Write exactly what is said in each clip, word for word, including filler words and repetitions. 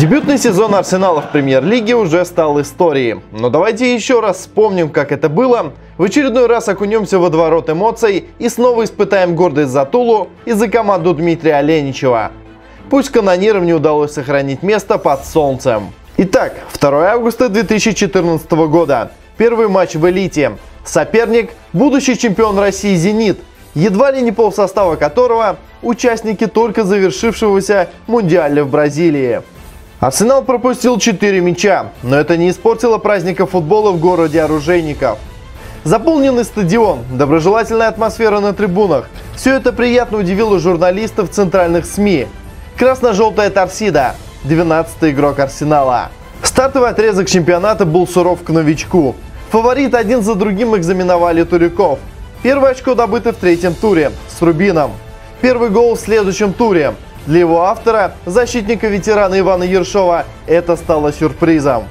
Дебютный сезон Арсенала в премьер-лиге уже стал историей. Но давайте еще раз вспомним, как это было, в очередной раз окунемся во дворот эмоций и снова испытаем гордость за Тулу и за команду Дмитрия Аленичева. Пусть канонирам не удалось сохранить место под солнцем. Итак, второе августа две тысячи четырнадцатого года. Первый матч в элите. Соперник – будущий чемпион России «Зенит», едва ли не полсостава которого – участники только завершившегося Мундиаля в Бразилии. Арсенал пропустил четыре мяча, но это не испортило праздника футбола в городе оружейников. Заполненный стадион, доброжелательная атмосфера на трибунах – все это приятно удивило журналистов центральных СМИ. Красно-желтая торсида – двенадцатый игрок Арсенала. Стартовый отрезок чемпионата был суров к новичку. Фавориты один за другим экзаменовали туряков. Первое очко добыто в третьем туре с Рубином. Первый гол в следующем туре. Для его автора, защитника-ветерана Ивана Ершова, это стало сюрпризом.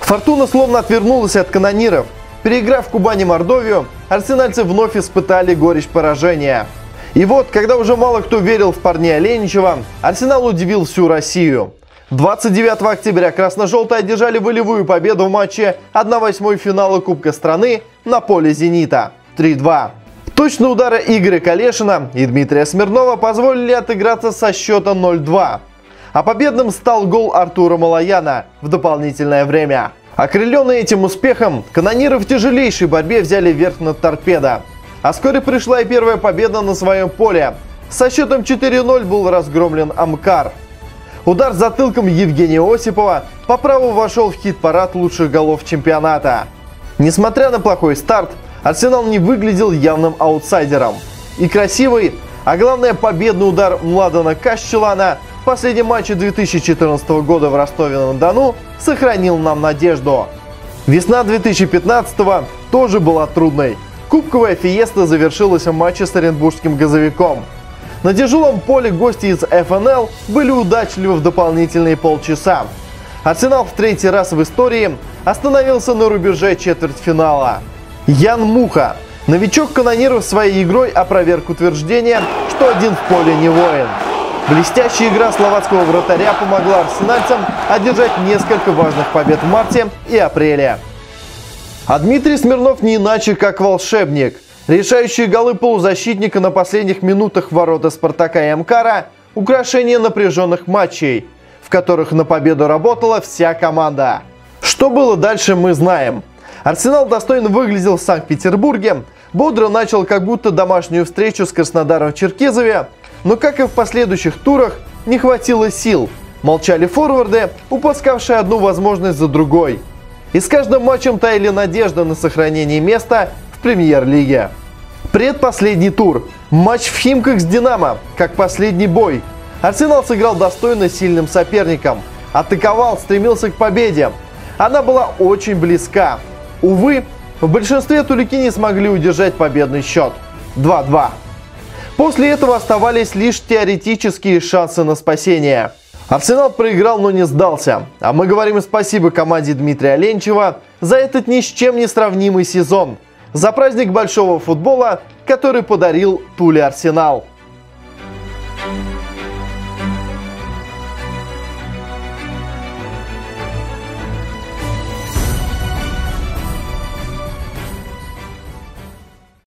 Фортуна словно отвернулась от канониров. Переиграв в Кубани Мордовию, арсенальцы вновь испытали горечь поражения. И вот, когда уже мало кто верил в парней Аленичева, Арсенал удивил всю Россию. двадцать девятого октября красно-желтые одержали волевую победу в матче одна восьмая финала Кубка страны на поле «Зенита» три-два. Точные удары Игоря Калешина и Дмитрия Смирнова позволили отыграться со счета ноль-два. А победным стал гол Артура Малояна в дополнительное время. Окрыленные этим успехом, канониры в тяжелейшей борьбе взяли верх над «Торпедо». А вскоре пришла и первая победа на своем поле. Со счетом четыре-ноль был разгромлен «Амкар». Удар затылком Евгения Осипова по праву вошел в хит-парад лучших голов чемпионата. Несмотря на плохой старт, Арсенал не выглядел явным аутсайдером. И красивый, а главное победный удар Младена Кашчелана в последнем матче две тысячи четырнадцатого года в Ростове-на-Дону сохранил нам надежду. Весна две тысячи пятнадцатого тоже была трудной. Кубковая фиеста завершилась в матче с Оренбургским газовиком. На тяжелом поле гости из эф эн эл были удачливы в дополнительные полчаса. Арсенал в третий раз в истории остановился на рубеже четвертьфинала. Ян Муха. Новичок канониров своей игрой опроверг утверждение, что один в поле не воин. Блестящая игра словацкого вратаря помогла арсенальцам одержать несколько важных побед в марте и апреле. А Дмитрий Смирнов не иначе, как волшебник. Решающие голы полузащитника на последних минутах ворота «Спартака» и «Амкара» – украшение напряженных матчей, в которых на победу работала вся команда. Что было дальше, мы знаем. Арсенал достойно выглядел в Санкт-Петербурге, бодро начал как будто домашнюю встречу с Краснодаром в Черкизове, но, как и в последующих турах, не хватило сил. Молчали форварды, упускавшие одну возможность за другой. И с каждым матчем таяли надежда на сохранение места премьер-лиге. Предпоследний тур. Матч в Химках с «Динамо», как последний бой. Арсенал сыграл достойно сильным соперником. Атаковал, стремился к победе. Она была очень близка. Увы, в большинстве туляки не смогли удержать победный счет. два-два. После этого оставались лишь теоретические шансы на спасение. Арсенал проиграл, но не сдался. А мы говорим спасибо команде Дмитрия Аленичева за этот ни с чем не сравнимый сезон. За праздник большого футбола, который подарил Туле Арсенал.